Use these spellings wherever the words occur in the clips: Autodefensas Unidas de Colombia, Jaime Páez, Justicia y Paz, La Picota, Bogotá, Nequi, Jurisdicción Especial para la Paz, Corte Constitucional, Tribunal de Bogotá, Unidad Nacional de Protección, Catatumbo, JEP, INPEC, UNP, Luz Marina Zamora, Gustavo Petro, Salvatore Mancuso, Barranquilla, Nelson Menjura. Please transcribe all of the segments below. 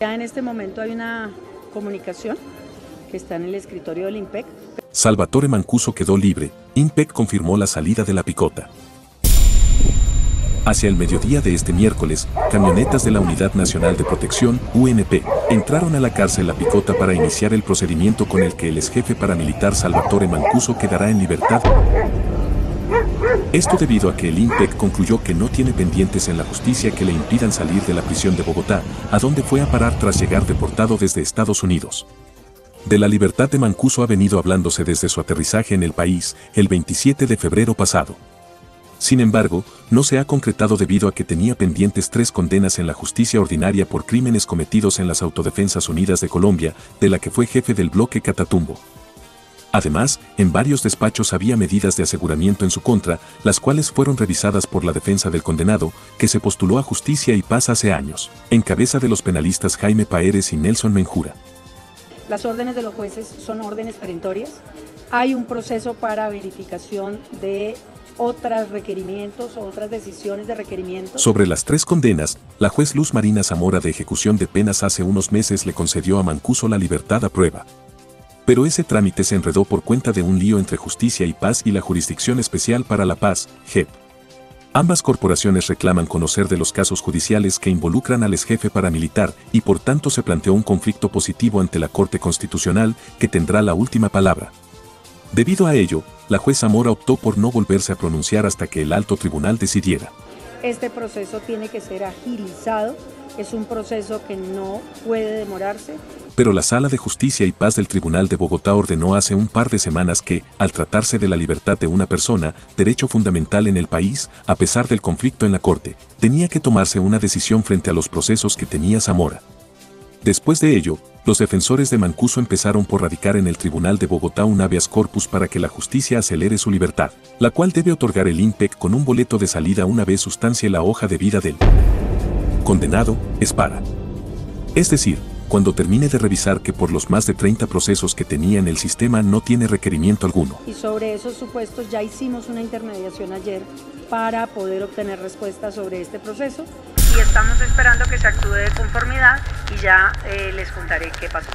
Ya en este momento hay una comunicación que está en el escritorio del INPEC. Salvatore Mancuso quedó libre. INPEC confirmó la salida de La Picota. Hacia el mediodía de este miércoles, camionetas de la Unidad Nacional de Protección, UNP, entraron a la cárcel La Picota para iniciar el procedimiento con el que el exjefe paramilitar Salvatore Mancuso quedará en libertad. Esto debido a que el INPEC concluyó que no tiene pendientes en la justicia que le impidan salir de la prisión de Bogotá, a donde fue a parar tras llegar deportado desde Estados Unidos. De la libertad de Mancuso ha venido hablándose desde su aterrizaje en el país, el 27 de febrero pasado. Sin embargo, no se ha concretado debido a que tenía pendientes 3 condenas en la justicia ordinaria por crímenes cometidos en las Autodefensas Unidas de Colombia, de la que fue jefe del bloque Catatumbo. Además, en varios despachos había medidas de aseguramiento en su contra, las cuales fueron revisadas por la defensa del condenado, que se postuló a Justicia y Paz hace años, en cabeza de los penalistas Jaime Páez y Nelson Menjura. Las órdenes de los jueces son órdenes perentorias. Hay un proceso para verificación de otros requerimientos o otras decisiones de requerimiento. Sobre las 3 condenas, la juez Luz Marina Zamora de ejecución de penas hace unos meses le concedió a Mancuso la libertad a prueba. Pero ese trámite se enredó por cuenta de un lío entre Justicia y Paz y la Jurisdicción Especial para la Paz, JEP. Ambas corporaciones reclaman conocer de los casos judiciales que involucran al exjefe paramilitar y por tanto se planteó un conflicto positivo ante la Corte Constitucional, que tendrá la última palabra. Debido a ello, la juez Zamora optó por no volverse a pronunciar hasta que el alto tribunal decidiera. Este proceso tiene que ser agilizado, es un proceso que no puede demorarse. Pero la Sala de Justicia y Paz del Tribunal de Bogotá ordenó hace un par de semanas que, al tratarse de la libertad de una persona, derecho fundamental en el país, a pesar del conflicto en la Corte, tenía que tomarse una decisión frente a los procesos que tenía Zamora. Después de ello, los defensores de Mancuso empezaron por radicar en el Tribunal de Bogotá un habeas corpus para que la justicia acelere su libertad, la cual debe otorgar el INPEC con un boleto de salida una vez sustancie la hoja de vida del condenado, es decir, cuando termine de revisar que por los más de 30 procesos que tenía en el sistema no tiene requerimiento alguno. Y sobre esos supuestos ya hicimos una intermediación ayer para poder obtener respuestas sobre este proceso. Y estamos esperando que se actúe de conformidad y ya les contaré qué pasó.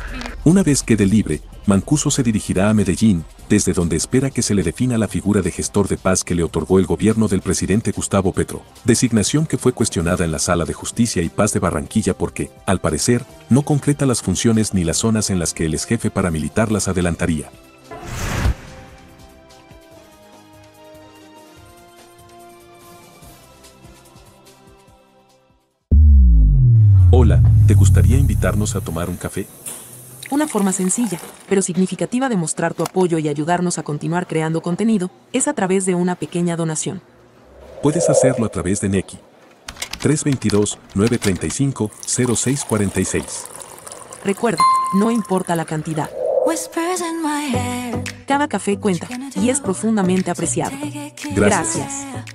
Una vez quede libre, Mancuso se dirigirá a Medellín, desde donde espera que se le defina la figura de gestor de paz que le otorgó el gobierno del presidente Gustavo Petro, designación que fue cuestionada en la Sala de Justicia y Paz de Barranquilla porque, al parecer, no concreta las funciones ni las zonas en las que el exjefe paramilitar las adelantaría. Hola, ¿te gustaría invitarnos a tomar un café? Una forma sencilla, pero significativa de mostrar tu apoyo y ayudarnos a continuar creando contenido es a través de una pequeña donación. Puedes hacerlo a través de Nequi. 322-935-0646. Recuerda, no importa la cantidad. Cada café cuenta y es profundamente apreciado. Gracias.